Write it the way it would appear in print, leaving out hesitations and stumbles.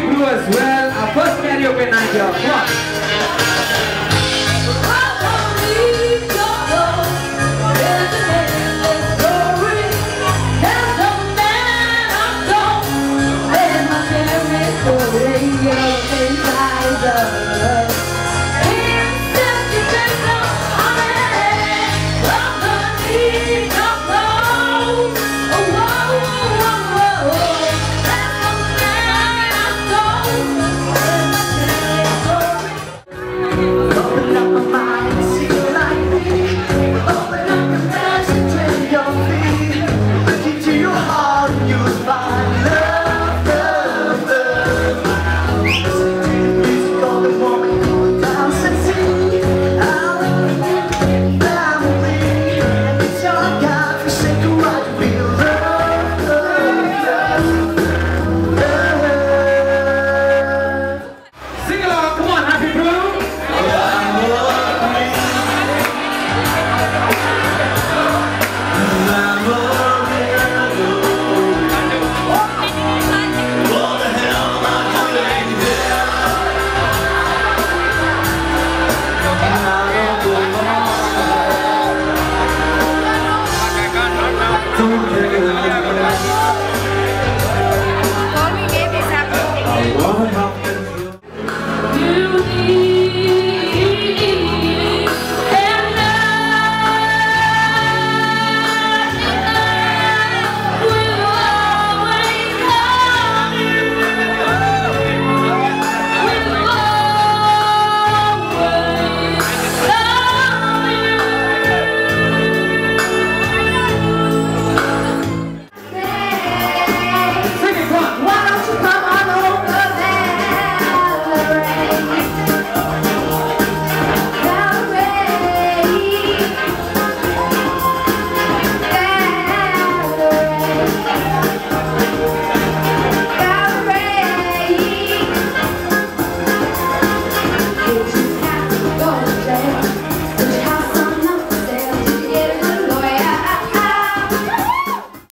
Blue as well. Our first karaoke night here. Come on.